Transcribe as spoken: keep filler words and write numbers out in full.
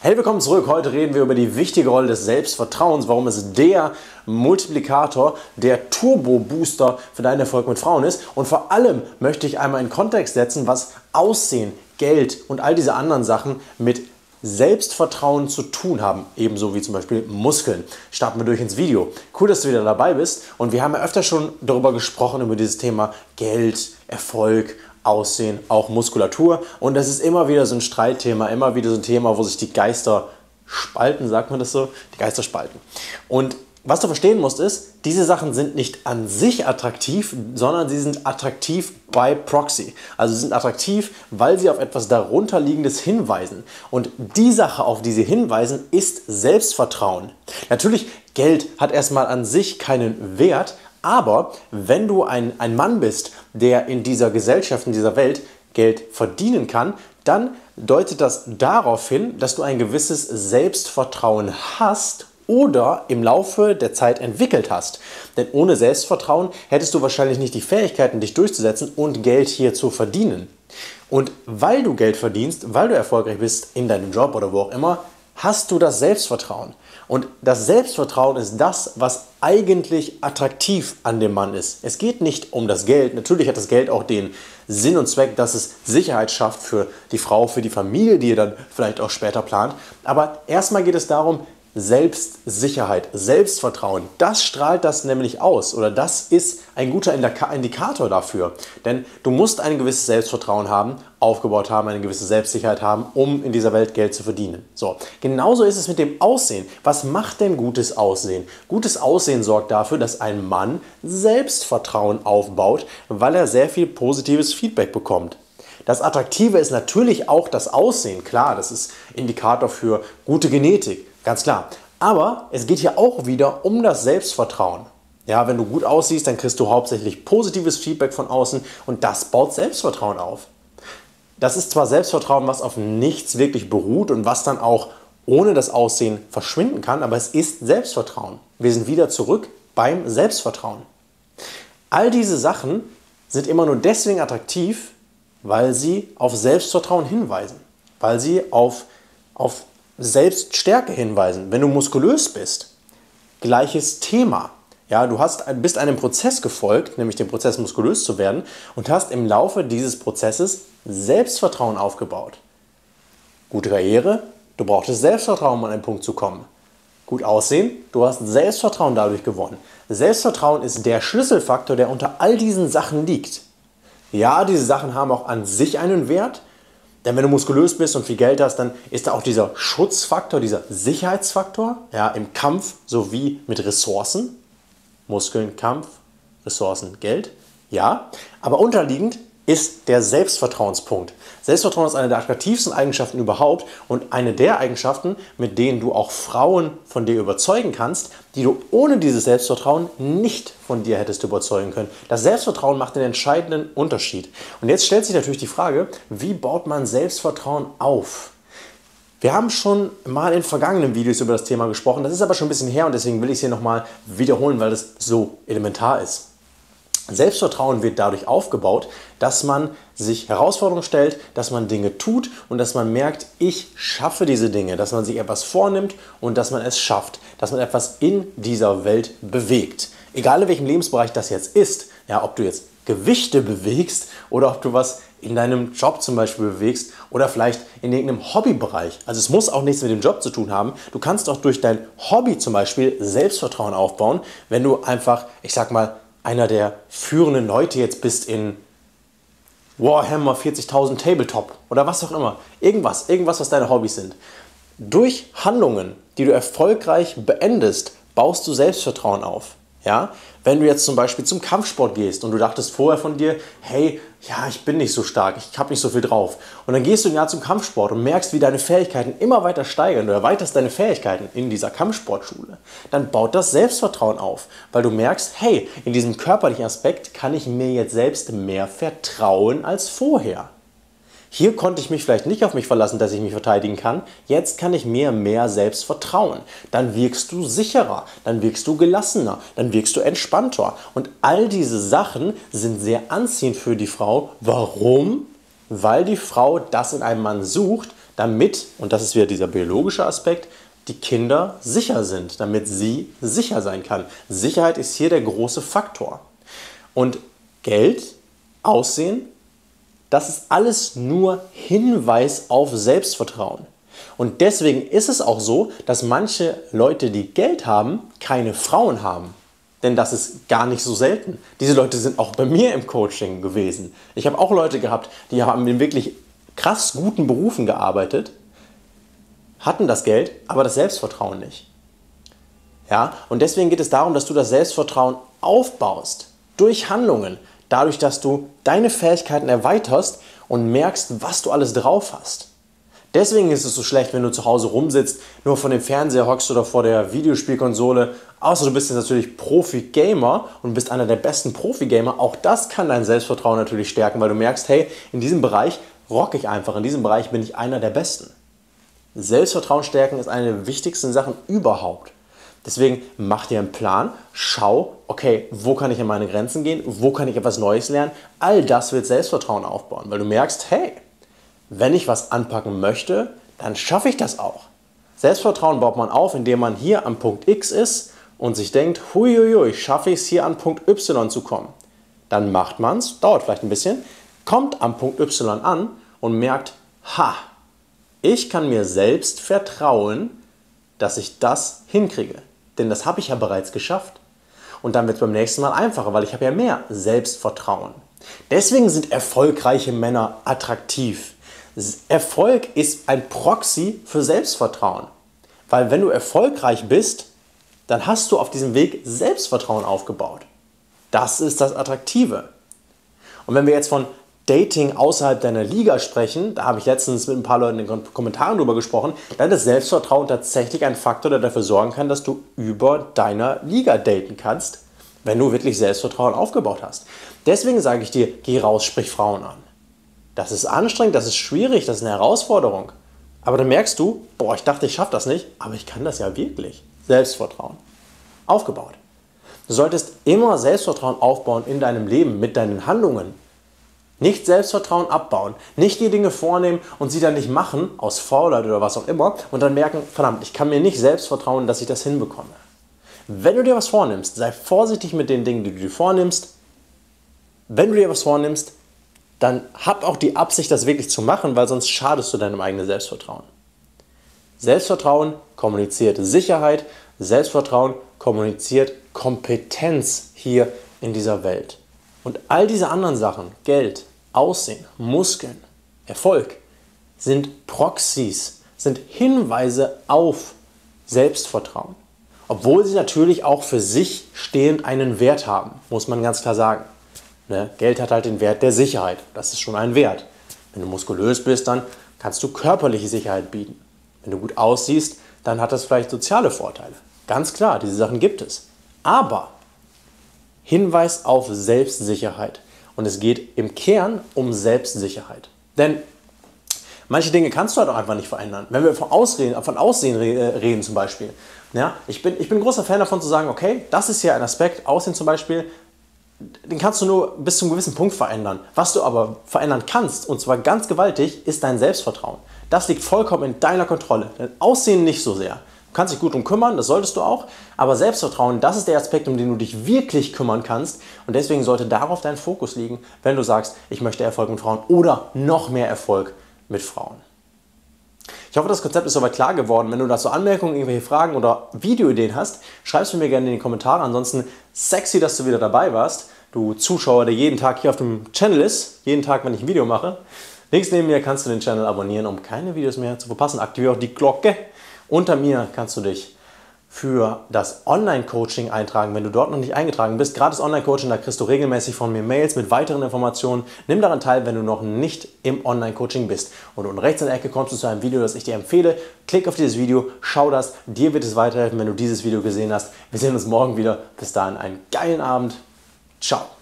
Hey, willkommen zurück. Heute reden wir über die wichtige Rolle des Selbstvertrauens, warum es der Multiplikator, der Turbo-Booster für deinen Erfolg mit Frauen ist. Und vor allem möchte ich einmal in Kontext setzen, was Aussehen, Geld und all diese anderen Sachen mit Selbstvertrauen zu tun haben, ebenso wie zum Beispiel Muskeln. Starten wir durch ins Video. Cool, dass du wieder dabei bist. Und wir haben ja öfter schon darüber gesprochen, über dieses Thema Geld, Erfolg, Aussehen, auch Muskulatur, und das ist immer wieder so ein Streitthema, immer wieder so ein Thema, wo sich die Geister spalten, sagt man das so? Die Geister spalten. Und was du verstehen musst ist, diese Sachen sind nicht an sich attraktiv, sondern sie sind attraktiv by proxy. Also sie sind attraktiv, weil sie auf etwas darunterliegendes hinweisen. Und die Sache, auf die sie hinweisen, ist Selbstvertrauen. Natürlich, Geld hat erstmal an sich keinen Wert, aber wenn du ein, ein Mann bist, der in dieser Gesellschaft, in dieser Welt Geld verdienen kann, dann deutet das darauf hin, dass du ein gewisses Selbstvertrauen hast oder im Laufe der Zeit entwickelt hast. Denn ohne Selbstvertrauen hättest du wahrscheinlich nicht die Fähigkeiten, dich durchzusetzen und Geld hier zu verdienen. Und weil du Geld verdienst, weil du erfolgreich bist in deinem Job oder wo auch immer, hast du das Selbstvertrauen. Und das Selbstvertrauen ist das, was eigentlich attraktiv an dem Mann ist. Es geht nicht um das Geld. Natürlich hat das Geld auch den Sinn und Zweck, dass es Sicherheit schafft für die Frau, für die Familie, die ihr dann vielleicht auch später plant. Aber erstmal geht es darum, Selbstsicherheit, Selbstvertrauen, das strahlt das nämlich aus, oder das ist ein guter Indikator dafür. Denn du musst ein gewisses Selbstvertrauen haben, aufgebaut haben, eine gewisse Selbstsicherheit haben, um in dieser Welt Geld zu verdienen. So, genauso ist es mit dem Aussehen. Was macht denn gutes Aussehen? Gutes Aussehen sorgt dafür, dass ein Mann Selbstvertrauen aufbaut, weil er sehr viel positives Feedback bekommt. Das Attraktive ist natürlich auch das Aussehen. Klar, das ist Indikator für gute Genetik. Ganz klar. Aber es geht hier auch wieder um das Selbstvertrauen. Ja, wenn du gut aussiehst, dann kriegst du hauptsächlich positives Feedback von außen, und das baut Selbstvertrauen auf. Das ist zwar Selbstvertrauen, was auf nichts wirklich beruht und was dann auch ohne das Aussehen verschwinden kann, aber es ist Selbstvertrauen. Wir sind wieder zurück beim Selbstvertrauen. All diese Sachen sind immer nur deswegen attraktiv, weil sie auf Selbstvertrauen hinweisen, weil sie auf, auf Selbststärke hinweisen. Wenn du muskulös bist, gleiches Thema. Ja, du hast, bist einem Prozess gefolgt, nämlich dem Prozess, muskulös zu werden, und hast im Laufe dieses Prozesses Selbstvertrauen aufgebaut. Gute Karriere, du brauchtest Selbstvertrauen, um an einen Punkt zu kommen. Gut aussehen, du hast Selbstvertrauen dadurch gewonnen. Selbstvertrauen ist der Schlüsselfaktor, der unter all diesen Sachen liegt. Ja, diese Sachen haben auch an sich einen Wert. Denn wenn du muskulös bist und viel Geld hast, dann ist da auch dieser Schutzfaktor, dieser Sicherheitsfaktor, ja, im Kampf sowie mit Ressourcen. Muskeln, Kampf, Ressourcen, Geld. Ja, aber unterliegend ist der Selbstvertrauenspunkt. Selbstvertrauen ist eine der attraktivsten Eigenschaften überhaupt und eine der Eigenschaften, mit denen du auch Frauen von dir überzeugen kannst, die du ohne dieses Selbstvertrauen nicht von dir hättest überzeugen können. Das Selbstvertrauen macht den entscheidenden Unterschied. Und jetzt stellt sich natürlich die Frage, wie baut man Selbstvertrauen auf? Wir haben schon mal in vergangenen Videos über das Thema gesprochen, das ist aber schon ein bisschen her, und deswegen will ich es hier nochmal wiederholen, weil das so elementar ist. Selbstvertrauen wird dadurch aufgebaut, dass man sich Herausforderungen stellt, dass man Dinge tut und dass man merkt, ich schaffe diese Dinge, dass man sich etwas vornimmt und dass man es schafft, dass man etwas in dieser Welt bewegt. Egal in welchem Lebensbereich das jetzt ist, ja, ob du jetzt Gewichte bewegst oder ob du was in deinem Job zum Beispiel bewegst oder vielleicht in irgendeinem Hobbybereich. Also es muss auch nichts mit dem Job zu tun haben. Du kannst auch durch dein Hobby zum Beispiel Selbstvertrauen aufbauen, wenn du einfach, ich sag mal, einer der führenden Leute jetzt bist in Warhammer vierzigtausend Tabletop oder was auch immer. Irgendwas, irgendwas, was deine Hobbys sind. Durch Handlungen, die du erfolgreich beendest, baust du Selbstvertrauen auf. Ja? Wenn du jetzt zum Beispiel zum Kampfsport gehst und du dachtest vorher von dir, hey, ja, ich bin nicht so stark, ich habe nicht so viel drauf. Und dann gehst du ein Jahr zum Kampfsport und merkst, wie deine Fähigkeiten immer weiter steigern. Du erweiterst deine Fähigkeiten in dieser Kampfsportschule. Dann baut das Selbstvertrauen auf, weil du merkst, hey, in diesem körperlichen Aspekt kann ich mir jetzt selbst mehr vertrauen als vorher. Hier konnte ich mich vielleicht nicht auf mich verlassen, dass ich mich verteidigen kann. Jetzt kann ich mir mehr selbst vertrauen. Dann wirkst du sicherer, dann wirkst du gelassener, dann wirkst du entspannter. Und all diese Sachen sind sehr anziehend für die Frau. Warum? Weil die Frau das in einem Mann sucht, damit, und das ist wieder dieser biologische Aspekt, die Kinder sicher sind, damit sie sicher sein kann. Sicherheit ist hier der große Faktor. Und Geld, Aussehen, das ist alles nur Hinweis auf Selbstvertrauen. Und deswegen ist es auch so, dass manche Leute, die Geld haben, keine Frauen haben. Denn das ist gar nicht so selten. Diese Leute sind auch bei mir im Coaching gewesen. Ich habe auch Leute gehabt, die haben in wirklich krass guten Berufen gearbeitet, hatten das Geld, aber das Selbstvertrauen nicht. Ja? Und deswegen geht es darum, dass du das Selbstvertrauen aufbaust durch Handlungen, dadurch, dass du deine Fähigkeiten erweiterst und merkst, was du alles drauf hast. Deswegen ist es so schlecht, wenn du zu Hause rumsitzt, nur vor dem Fernseher hockst oder vor der Videospielkonsole. Außer du bist jetzt natürlich Profi-Gamer und bist einer der besten Profi-Gamer. Auch das kann dein Selbstvertrauen natürlich stärken, weil du merkst, hey, in diesem Bereich rocke ich einfach, in diesem Bereich bin ich einer der Besten. Selbstvertrauen stärken ist eine der wichtigsten Sachen überhaupt. Deswegen mach dir einen Plan, schau, okay, wo kann ich an meine Grenzen gehen, wo kann ich etwas Neues lernen. All das wird Selbstvertrauen aufbauen, weil du merkst, hey, wenn ich was anpacken möchte, dann schaffe ich das auch. Selbstvertrauen baut man auf, indem man hier am Punkt X ist und sich denkt, huiuiui, schaffe ich es hier an Punkt Y zu kommen. Dann macht man es, dauert vielleicht ein bisschen, kommt am Punkt Y an und merkt, ha, ich kann mir selbst vertrauen, dass ich das hinkriege. Denn das habe ich ja bereits geschafft. Und dann wird es beim nächsten Mal einfacher, weil ich habe ja mehr Selbstvertrauen. Deswegen sind erfolgreiche Männer attraktiv. Erfolg ist ein Proxy für Selbstvertrauen, weil wenn du erfolgreich bist, dann hast du auf diesem Weg Selbstvertrauen aufgebaut. Das ist das Attraktive. Und wenn wir jetzt von Dating außerhalb deiner Liga sprechen, da habe ich letztens mit ein paar Leuten in den Kommentaren drüber gesprochen, dann ist Selbstvertrauen tatsächlich ein Faktor, der dafür sorgen kann, dass du über deiner Liga daten kannst, wenn du wirklich Selbstvertrauen aufgebaut hast. Deswegen sage ich dir, geh raus, sprich Frauen an. Das ist anstrengend, das ist schwierig, das ist eine Herausforderung. Aber dann merkst du, boah, ich dachte, ich schaffe das nicht, aber ich kann das ja wirklich. Selbstvertrauen aufgebaut. Du solltest immer Selbstvertrauen aufbauen in deinem Leben, mit deinen Handlungen. Nicht Selbstvertrauen abbauen, nicht die Dinge vornehmen und sie dann nicht machen, aus Faulheit oder was auch immer, und dann merken, verdammt, ich kann mir nicht selbst vertrauen, dass ich das hinbekomme. Wenn du dir was vornimmst, sei vorsichtig mit den Dingen, die du dir vornimmst. Wenn du dir was vornimmst, dann hab auch die Absicht, das wirklich zu machen, weil sonst schadest du deinem eigenen Selbstvertrauen. Selbstvertrauen kommuniziert Sicherheit, Selbstvertrauen kommuniziert Kompetenz hier in dieser Welt. Und all diese anderen Sachen, Geld, Aussehen, Muskeln, Erfolg, sind Proxys, sind Hinweise auf Selbstvertrauen. Obwohl sie natürlich auch für sich stehend einen Wert haben, muss man ganz klar sagen. Ne? Geld hat halt den Wert der Sicherheit. Das ist schon ein Wert. Wenn du muskulös bist, dann kannst du körperliche Sicherheit bieten. Wenn du gut aussiehst, dann hat das vielleicht soziale Vorteile. Ganz klar, diese Sachen gibt es. Aber Hinweis auf Selbstsicherheit. Und es geht im Kern um Selbstsicherheit. Denn manche Dinge kannst du halt auch einfach nicht verändern. Wenn wir von, Ausreden, von Aussehen reden zum Beispiel. Ja, ich bin, ich bin großer Fan davon zu sagen, okay, das ist ja ein Aspekt, Aussehen zum Beispiel, den kannst du nur bis zu einem gewissen Punkt verändern. Was du aber verändern kannst, und zwar ganz gewaltig, ist dein Selbstvertrauen. Das liegt vollkommen in deiner Kontrolle. Dein Aussehen nicht so sehr. Du kannst dich gut drum kümmern, das solltest du auch. Aber Selbstvertrauen, das ist der Aspekt, um den du dich wirklich kümmern kannst. Und deswegen sollte darauf dein Fokus liegen, wenn du sagst, ich möchte Erfolg mit Frauen oder noch mehr Erfolg mit Frauen. Ich hoffe, das Konzept ist soweit klar geworden. Wenn du dazu Anmerkungen, irgendwelche Fragen oder Videoideen hast, schreib es mir gerne in die Kommentare. Ansonsten sexy, dass du wieder dabei warst. Du Zuschauer, der jeden Tag hier auf dem Channel ist, jeden Tag, wenn ich ein Video mache. Links neben mir kannst du den Channel abonnieren, um keine Videos mehr zu verpassen. Aktiviere auch die Glocke. Unter mir kannst du dich für das Online-Coaching eintragen, wenn du dort noch nicht eingetragen bist. Gratis Online-Coaching, da kriegst du regelmäßig von mir Mails mit weiteren Informationen. Nimm daran teil, wenn du noch nicht im Online-Coaching bist. Und unten rechts in der Ecke kommst du zu einem Video, das ich dir empfehle. Klick auf dieses Video, schau das. Dir wird es weiterhelfen, wenn du dieses Video gesehen hast. Wir sehen uns morgen wieder. Bis dahin einen geilen Abend. Ciao.